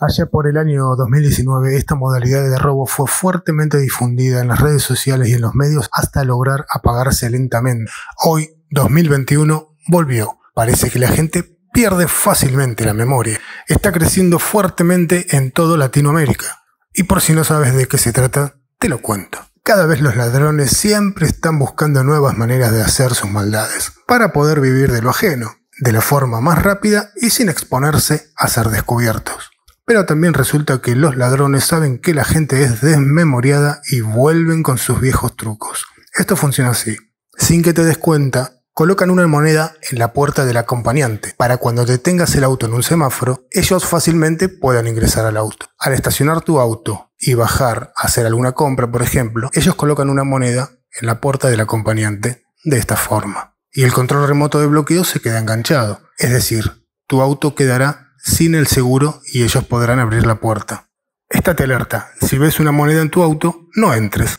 Allá por el año 2019, esta modalidad de robo fue fuertemente difundida en las redes sociales y en los medios hasta lograr apagarse lentamente. Hoy, 2021, volvió. Parece que la gente pierde fácilmente la memoria. Está creciendo fuertemente en toda Latinoamérica. Y por si no sabes de qué se trata, te lo cuento. Cada vez los ladrones siempre están buscando nuevas maneras de hacer sus maldades, para poder vivir de lo ajeno, de la forma más rápida y sin exponerse a ser descubiertos. Pero también resulta que los ladrones saben que la gente es desmemoriada y vuelven con sus viejos trucos. Esto funciona así. Sin que te des cuenta, colocan una moneda en la puerta del acompañante para cuando detengas el auto en un semáforo, ellos fácilmente puedan ingresar al auto. Al estacionar tu auto y bajar a hacer alguna compra, por ejemplo, ellos colocan una moneda en la puerta del acompañante de esta forma. Y el control remoto de bloqueo se queda enganchado. Es decir, tu auto quedará sin el seguro y ellos podrán abrir la puerta. Estate alerta, si ves una moneda en tu auto, no entres.